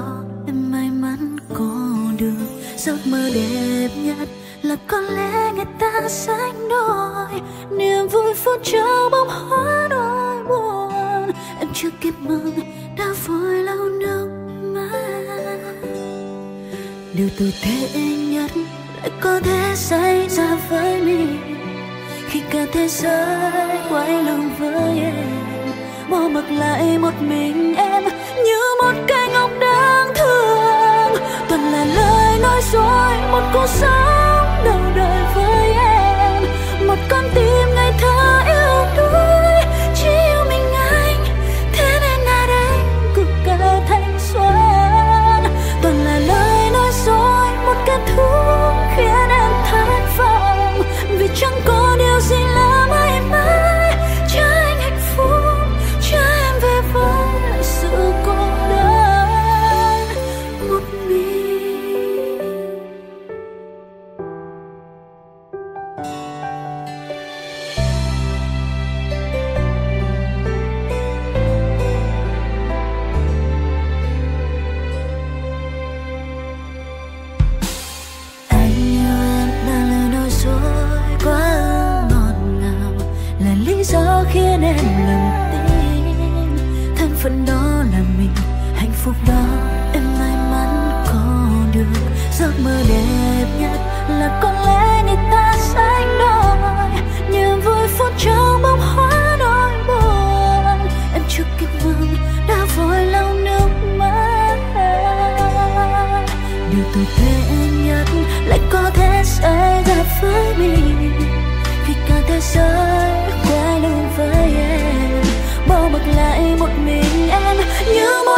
đó em may mắn có được giấc mơ đẹp nhất, là có lẽ người ta sánh đôi niềm vui phút chốc bỗng hóa đôi buồn. Em chưa kịp mừng đã vội lau nước mắt, điều tồi tệ nhất lại có thể xảy ra với mình khi cả thế giới quay lưng với em, bỏ mặc lại một mình em như một cái ngốc đáng thương. Toàn là lời nói dối, một cuộc sống đầu đời với em, một con tim ngày thơ yêu đuối, chỉ yêu mình anh, thế nên là đây cuộc cả thanh xuân. Toàn là lời nói dối, một kết thúc khiến em thất vọng, vì chẳng có điều gì là mãi mãi. Giới quay lưng với em, bỏ mặc lại một mình em như